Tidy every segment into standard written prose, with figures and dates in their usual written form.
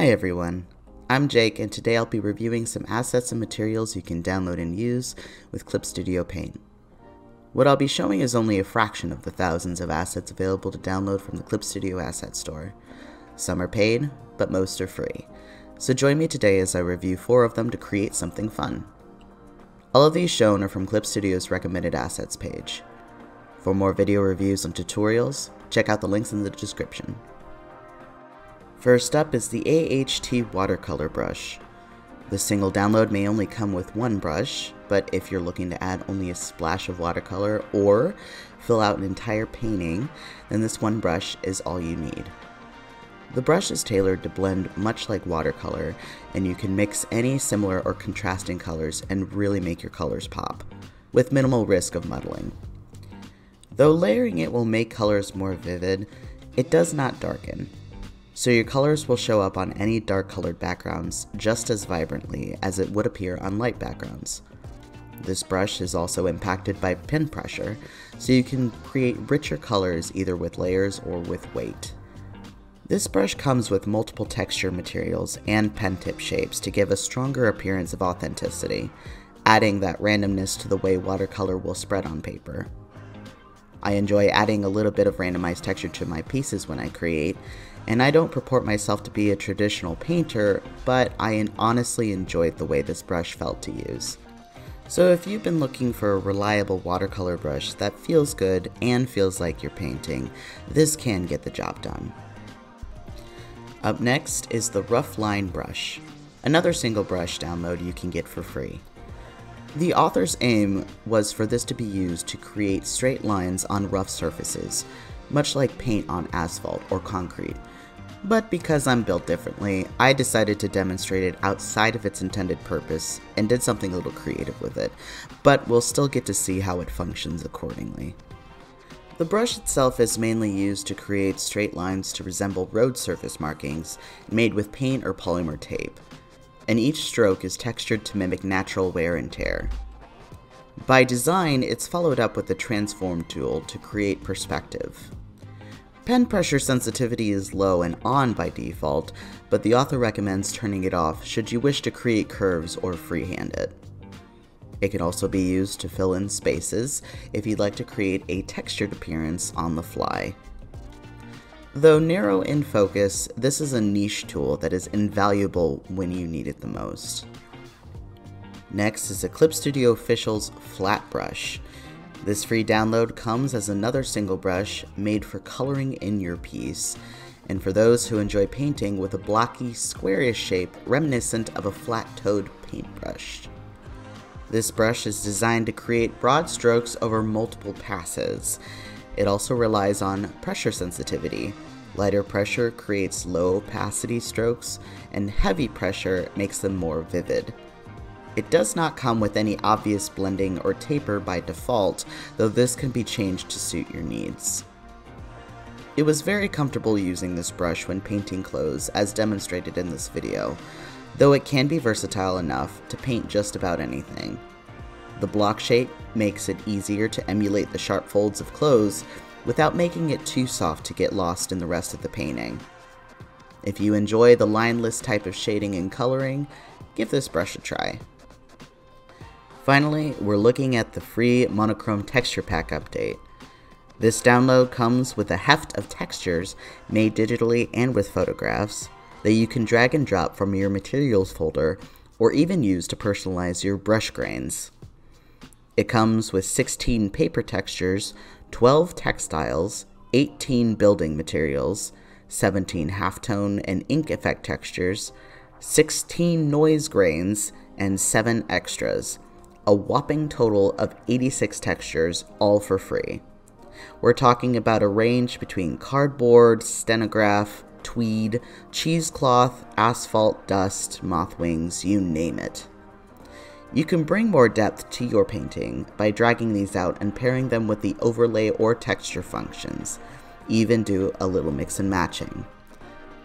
Hi everyone, I'm Jake and today I'll be reviewing some assets and materials you can download and use with Clip Studio Paint. What I'll be showing is only a fraction of the thousands of assets available to download from the Clip Studio Asset Store. Some are paid, but most are free. So join me today as I review 4 of them to create something fun. All of these shown are from Clip Studio's recommended assets page. For more video reviews and tutorials, check out the links in the description. First up is the AHT Watercolor brush. The single download may only come with one brush, but if you're looking to add only a splash of watercolor or fill out an entire painting, then this one brush is all you need. The brush is tailored to blend much like watercolor, and you can mix any similar or contrasting colors and really make your colors pop, with minimal risk of muddling. Though layering it will make colors more vivid, it does not darken. So your colors will show up on any dark colored backgrounds just as vibrantly as it would appear on light backgrounds. This brush is also impacted by pin pressure, so you can create richer colors either with layers or with weight. This brush comes with multiple texture materials and pen tip shapes to give a stronger appearance of authenticity, adding that randomness to the way watercolor will spread on paper. I enjoy adding a little bit of randomized texture to my pieces when I create, and I don't purport myself to be a traditional painter, but I honestly enjoyed the way this brush felt to use. So if you've been looking for a reliable watercolor brush that feels good and feels like you're painting, this can get the job done. Up next is the Rough Line brush, another single brush download you can get for free. The author's aim was for this to be used to create straight lines on rough surfaces, much like paint on asphalt or concrete. But because I'm built differently, I decided to demonstrate it outside of its intended purpose and did something a little creative with it, but we'll still get to see how it functions accordingly. The brush itself is mainly used to create straight lines to resemble road surface markings made with paint or polymer tape, and each stroke is textured to mimic natural wear and tear. By design, it's followed up with the transform tool to create perspective. Pen pressure sensitivity is low and on by default, but the author recommends turning it off should you wish to create curves or freehand it. It can also be used to fill in spaces if you'd like to create a textured appearance on the fly. Though narrow in focus, this is a niche tool that is invaluable when you need it the most. Next is the Clip Studio Official's Flat Brush. This free download comes as another single brush made for coloring in your piece, and for those who enjoy painting with a blocky, squarish shape reminiscent of a flat-toed paintbrush. This brush is designed to create broad strokes over multiple passes. It also relies on pressure sensitivity. Lighter pressure creates low opacity strokes, and heavy pressure makes them more vivid. It does not come with any obvious blending or taper by default, though this can be changed to suit your needs. It was very comfortable using this brush when painting clothes, as demonstrated in this video, though it can be versatile enough to paint just about anything. The block shape makes it easier to emulate the sharp folds of clothes without making it too soft to get lost in the rest of the painting. If you enjoy the lineless type of shading and coloring, give this brush a try. Finally, we're looking at the free Monochrome Texture Pack update. This download comes with a heft of textures made digitally and with photographs that you can drag and drop from your materials folder or even use to personalize your brush grains. It comes with 16 paper textures, 12 textiles, 18 building materials, 17 halftone and ink effect textures, 16 noise grains, and 7 extras, a whopping total of 86 textures, all for free. We're talking about a range between cardboard, stenograph, tweed, cheesecloth, asphalt, dust, moth wings, you name it. You can bring more depth to your painting by dragging these out and pairing them with the overlay or texture functions. Even do a little mix and matching.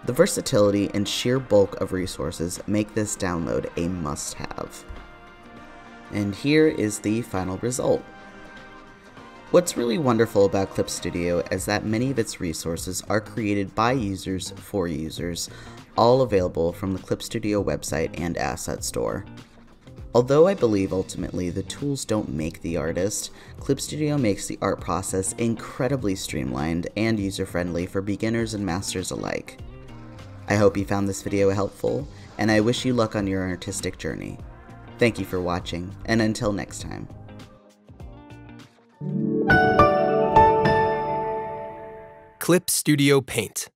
The versatility and sheer bulk of resources make this download a must-have. And here is the final result. What's really wonderful about Clip Studio is that many of its resources are created by users for users, all available from the Clip Studio website and Asset Store. Although I believe ultimately the tools don't make the artist, Clip Studio makes the art process incredibly streamlined and user-friendly for beginners and masters alike. I hope you found this video helpful, and I wish you luck on your artistic journey. Thank you for watching, and until next time. Clip Studio Paint.